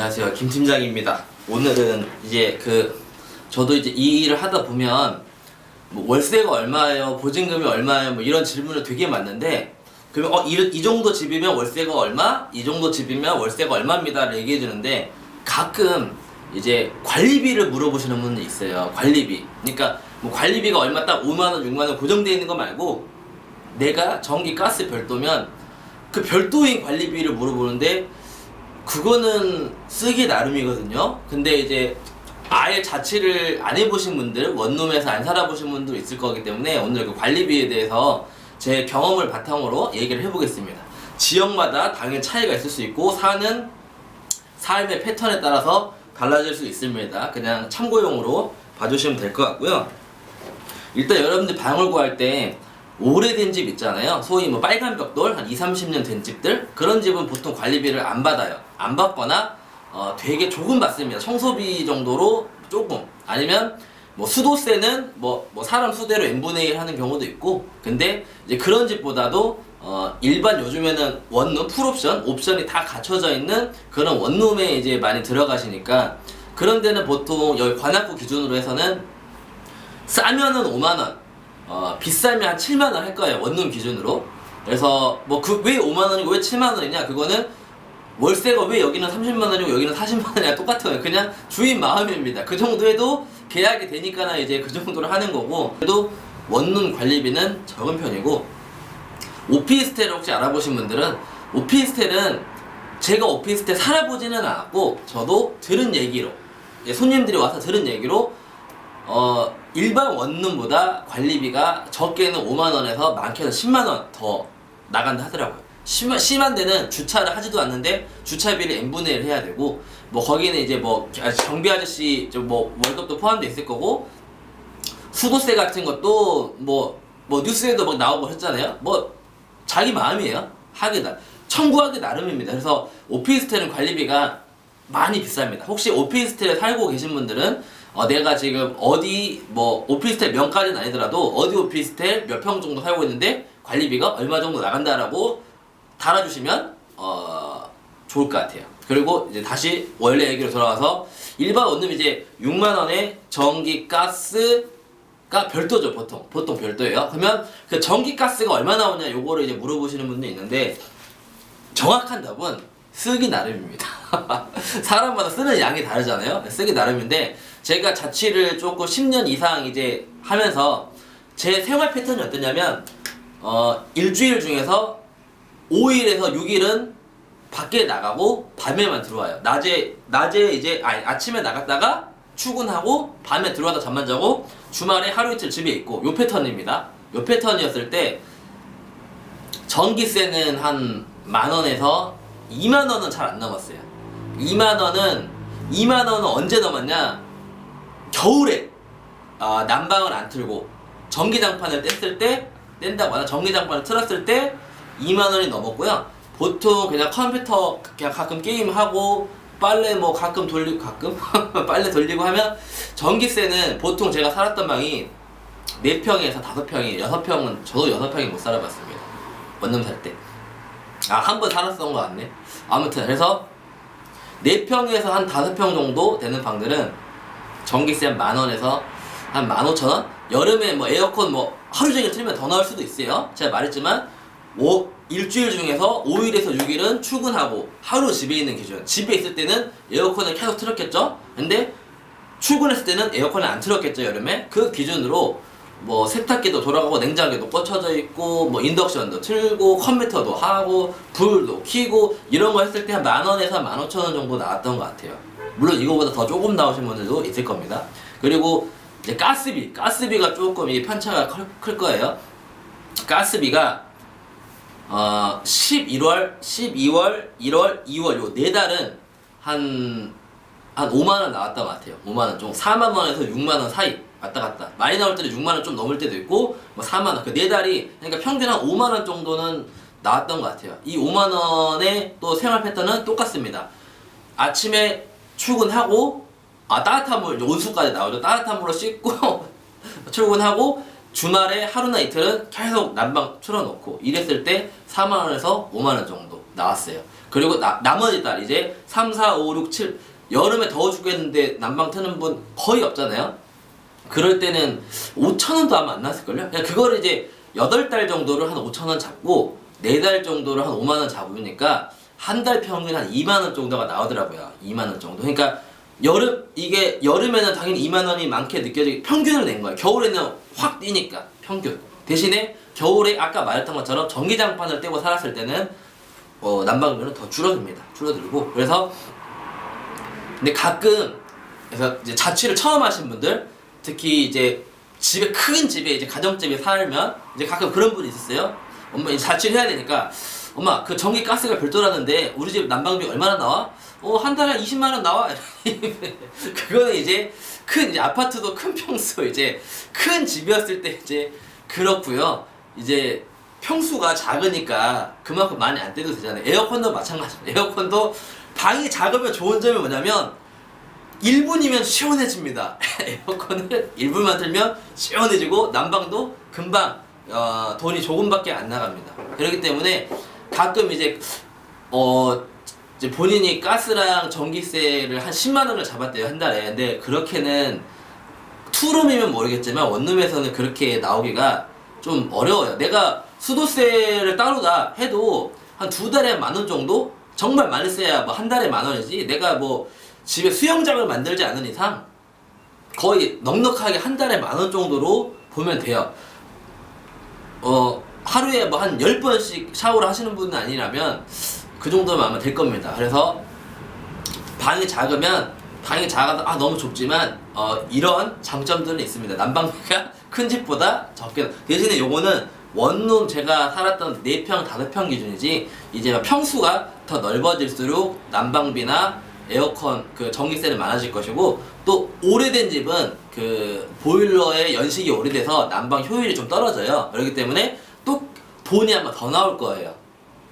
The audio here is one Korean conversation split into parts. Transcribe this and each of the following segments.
안녕하세요, 김 팀장입니다. 오늘은 이제 저도 이제 이 일을 하다 보면 뭐 월세가 얼마예요, 보증금이 얼마예요, 뭐 이런 질문을 되게 많는데, 그러면 이 정도 집이면 월세가 얼마, 이 정도 집이면 월세가 얼마입니다를 얘기해 주는데, 가끔 이제 관리비를 물어보시는 분이 있어요. 관리비. 그러니까 뭐 관리비가 얼마 딱 5만원, 6만원 고정되어 있는 거 말고, 내가 전기, 가스 별도면 그 별도인 관리비를 물어보는데, 그거는 쓰기 나름이거든요. 근데 이제 아예 자취를 안 해보신 분들, 원룸에서 안 살아보신 분도 있을 거기 때문에 오늘 그 관리비에 대해서 제 경험을 바탕으로 얘기를 해보겠습니다. 지역마다 당연히 차이가 있을 수 있고, 사는 삶의 패턴에 따라서 달라질 수 있습니다. 그냥 참고용으로 봐주시면 될 것 같고요. 일단 여러분들 방을 구할 때 오래된 집 있잖아요. 소위 뭐 빨간 벽돌 한 20-30년 된 집들, 그런 집은 보통 관리비를 안 받아요. 안 받거나 되게 조금 받습니다. 청소비 정도로 조금, 아니면 뭐 수도세는 뭐 사람 수대로 n분의 1 하는 경우도 있고. 근데 이제 그런 집보다도 일반 요즘에는 원룸, 풀옵션, 옵션이 다 갖춰져 있는 그런 원룸에 이제 많이 들어가시니까, 그런 데는 보통 여기 관악구 기준으로 해서는 싸면은 5만원, 비싸면 한 7만원 할 거예요, 원룸 기준으로. 그래서 뭐 왜 5만원이고 왜 7만원이냐, 그거는 월세가 왜 여기는 30만원이고 여기는 40만원이냐 똑같아요. 그냥 주인 마음입니다. 그 정도 해도 계약이 되니까나 이제 그 정도로 하는 거고. 그래도 원룸 관리비는 적은 편이고, 오피스텔을 혹시 알아보신 분들은, 오피스텔은 제가 오피스텔 살아보지는 않았고, 저도 들은 얘기로, 손님들이 와서 들은 얘기로 일반 원룸보다 관리비가 적게는 5만원에서 많게는 10만원 더 나간다 하더라고요. 심한 데는 주차를 하지도 않는데 주차비를 n분의 1 해야 되고, 뭐 거기는 이제 뭐 정비 아저씨 뭐 월급도 포함되어 있을 거고, 수도세 같은 것도 뭐 뉴스에도 막 나오고 했잖아요. 뭐 자기 마음이에요. 청구하기 나름입니다. 그래서 오피스텔은 관리비가 많이 비쌉니다. 혹시 오피스텔에 살고 계신 분들은 내가 지금 어디 뭐 오피스텔 명까지는 아니더라도 어디 오피스텔 몇 평 정도 살고 있는데 관리비가 얼마 정도 나간다라고 달아주시면 좋을 것 같아요. 그리고 이제 다시 원래 얘기로 돌아와서, 일반 원룸 이제 6만원에 전기, 가스가 별도죠. 보통 별도예요. 그러면 그 전기, 가스가 얼마 나오냐, 요거를 이제 물어보시는 분도 있는데, 정확한 답은 쓰기 나름입니다. 사람마다 쓰는 양이 다르잖아요. 쓰기 나름인데, 제가 자취를 조금 10년 이상 이제 하면서 제 생활 패턴이 어떠냐면, 일주일 중에서 5일에서 6일은 밖에 나가고 밤에만 들어와요. 낮에 이제 아침에 나갔다가 출근하고 밤에 들어와서 잠만 자고, 주말에 하루 이틀 집에 있고, 요 패턴입니다. 요 패턴이었을 때 전기세는 한 만원에서 2만원은 잘 안 넘었어요. 2만원은 언제 넘었냐, 겨울에 난방을 안 틀고 전기장판을 전기장판을 틀었을 때 2만원이 넘었고요. 보통 그냥 컴퓨터 그냥 가끔 게임하고 빨래 뭐 가끔 빨래 돌리고 하면, 전기세는 보통 제가 살았던 방이 4평에서 5평이 6평은 저도 6평이 못 살아봤습니다, 원룸 살 때. 한 번 살았던 거 같네. 아무튼 그래서 4평에서 한 5평 정도 되는 방들은 전기세 한 만원에서 한 15,000원? 여름에 뭐 에어컨 뭐 하루 종일 틀면 더 나올 수도 있어요. 제가 말했지만 일주일 중에서 5일에서 6일은 출근하고 하루 집에 있는 기준. 집에 있을 때는 에어컨을 계속 틀었겠죠? 근데 출근했을 때는 에어컨을 안 틀었겠죠, 여름에. 그 기준으로 뭐 세탁기도 돌아가고 냉장고도 꽂혀져 있고 뭐 인덕션도 틀고 컴퓨터도 하고 불도 켜고, 이런 거 했을 때 한 10,000원에서 15,000원 정도 나왔던 것 같아요. 물론 이거보다 더 조금 나오신 분들도 있을 겁니다. 그리고 이제 가스비가 조금 이 편차가 클 거예요. 가스비가 11월, 12월, 1월, 2월 요 네 달은 한 5만원 나왔던 것 같아요. 5만원 좀 4만원에서 6만원 사이 왔다 갔다. 많이 나올 때는 6만원 좀 넘을 때도 있고 뭐 4만원, 그 네 달이, 그러니까 평균 한 5만원 정도는 나왔던 것 같아요. 이 5만원의 또 생활 패턴은 똑같습니다. 아침에 출근하고 따뜻한 물, 온수까지 나오죠. 따뜻한 물로 씻고 출근하고, 주말에 하루나 이틀은 계속 난방 틀어놓고, 이랬을 때 4만원에서 5만원 정도. 나왔어요. 그리고 나머지 달 이제 3, 4, 5, 6, 7 여름에 더워 죽겠는데 난방 트는 분 거의 없잖아요. 그럴 때는 5,000원도 아마 안 나왔을걸요? 그냥 그거를 이제 8달 정도를 한 5,000원 잡고 4달 정도를 한 5만원 잡으니까 한 달 평균 한 2만원 정도가 나오더라고요. 2만원 정도. 그러니까 여름에는 당연히 2만원이 많게 느껴지게 평균을 낸 거예요. 겨울에는 확 뛰니까 평균. 대신에 겨울에 아까 말했던 것처럼 전기장판을 떼고 살았을 때는 난방비는 더 줄어듭니다. 줄어들고. 그래서 근데 가끔 그래서 이제 자취를 처음 하신 분들, 특히 이제 집에 큰 집에 이제 가정집에 살면 이제 가끔 그런 분이 있었어요. 엄마 이제 자취를 해야 되니까 엄마 그 전기 가스가 별도라는데 우리 집 난방비 얼마나 나와? 한 달에 20만원 나와. 그거는 이제 큰 이제 아파트도 큰 평수 이제 큰 집이었을 때 이제 그렇고요. 이제 평수가 작으니까 그만큼 많이 안 떼도 되잖아요. 에어컨도 마찬가지입니다. 에어컨도 방이 작으면 좋은 점이 뭐냐면 1분이면 시원해집니다. 에어컨을 1분만 틀면 시원해지고 난방도 금방 돈이 조금밖에 안 나갑니다. 그렇기 때문에 가끔 이제 본인이 가스랑 전기세를 한 10만원을 잡았대요, 한 달에. 근데 그렇게는 투룸이면 모르겠지만 원룸에서는 그렇게 나오기가 좀 어려워요. 내가 수도세를 따로다 해도 한 2달에 1만원 정도? 정말 많이 써야 뭐 한 달에 1만원이지 내가 뭐 집에 수영장을 만들지 않은 이상 거의 넉넉하게 한 달에 1만원 정도로 보면 돼요. 하루에 뭐 한 10번씩 샤워를 하시는 분은 아니라면 그 정도면 아마 될 겁니다. 그래서 방이 작아서 너무 좁지만 이런 장점들은 있습니다. 난방비가 큰 집보다 적게. 대신에 요거는 원룸 제가 살았던 4평, 5평 기준이지 이제 평수가 더 넓어질수록 난방비나 에어컨 그 전기세는 많아질 것이고, 또 오래된 집은 그 보일러의 연식이 오래돼서 난방 효율이 좀 떨어져요. 그렇기 때문에 또 돈이 아마 더 나올 거예요.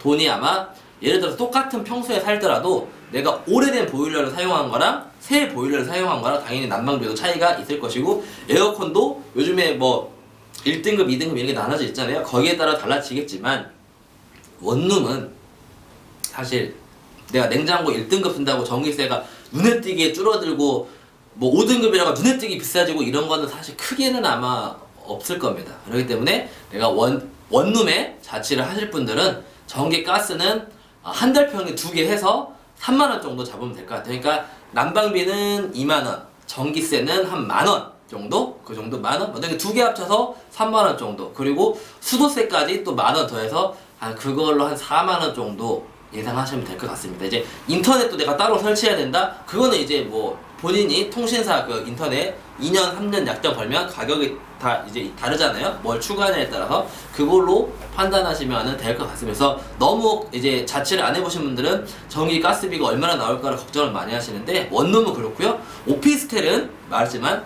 돈이 아마 예를 들어서 똑같은 평소에 살더라도 내가 오래된 보일러를 사용한 거랑 새 보일러를 사용한 거랑 당연히 난방비도 차이가 있을 것이고, 에어컨도 요즘에 뭐 1등급, 2등급 이렇게 나눠져 있잖아요. 거기에 따라 달라지겠지만 원룸은 사실 내가 냉장고 1등급 쓴다고 전기세가 눈에 띄게 줄어들고 뭐 5등급이라고 눈에 띄게 비싸지고 이런 거는 사실 크게는 아마 없을 겁니다. 그렇기 때문에 내가 원룸에 자취를 하실 분들은 전기 가스는 한 달 평균 2개 해서 3만원 정도 잡으면 될 것 같아요. 그러니까 난방비는 2만원, 전기세는 한 만원 정도? 그 정도 만원? 만약에 2개 합쳐서 3만원 정도, 그리고 수도세까지 또 만원 더해서 그걸로 한 4만원 정도 예상하시면 될 것 같습니다. 이제 인터넷도 내가 따로 설치해야 된다? 그거는 이제 뭐 본인이 통신사 그 인터넷 2년, 3년 약정 걸면 가격이 다 이제 다르잖아요. 뭘 추가하냐에 따라서 그걸로 판단하시면 될 것 같습니다. 그래서 너무 이제 자취를 안 해보신 분들은 전기 가스비가 얼마나 나올까를 걱정을 많이 하시는데 원룸은 그렇고요. 오피스텔은 말했지만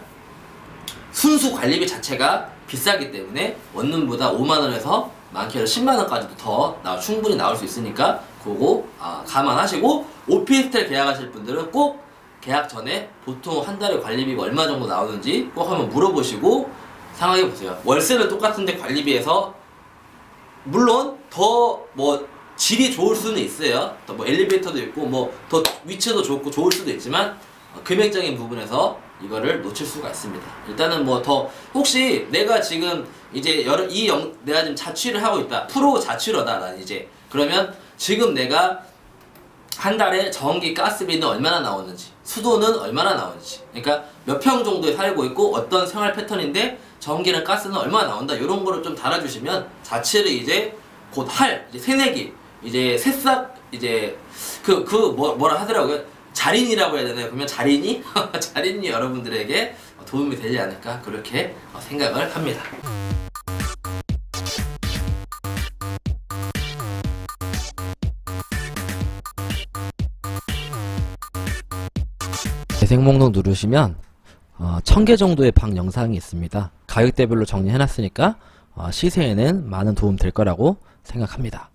순수 관리비 자체가 비싸기 때문에 원룸보다 5만원에서 많게는 10만원까지도 더 충분히 나올 수 있으니까 그거 감안하시고, 오피스텔 계약하실 분들은 꼭 계약 전에 보통 한 달에 관리비가 얼마 정도 나오는지 꼭 한번 물어보시고 상황해 보세요. 월세는 똑같은데 관리비에서 물론 더 뭐 질이 좋을 수는 있어요. 또 뭐 엘리베이터도 있고 뭐 더 위치도 좋고 좋을 수도 있지만 금액적인 부분에서 이거를 놓칠 수가 있습니다. 일단은 뭐 더 혹시 내가 지금 이제 내가 지금 자취를 하고 있다. 프로 자취러다 난 이제. 그러면 지금 내가 한 달에 전기 가스비는 얼마나 나오는지, 수도는 얼마나 나오는지, 그러니까 몇 평 정도에 살고 있고 어떤 생활 패턴인데 전기랑 가스는 얼마나 나온다, 이런 거를 좀 달아주시면 자취를 이제 곧 할 새내기 이제 새싹 이제 뭐라 하더라고요. 자린이라고 해야 되나요? 그러면 자린이 여러분들에게 도움이 되지 않을까 그렇게 생각을 합니다. 재생 목록 누르시면 1000개 정도의 방 영상이 있습니다. 가격대별로 정리해놨으니까 시세에는 많은 도움 될 거라고 생각합니다.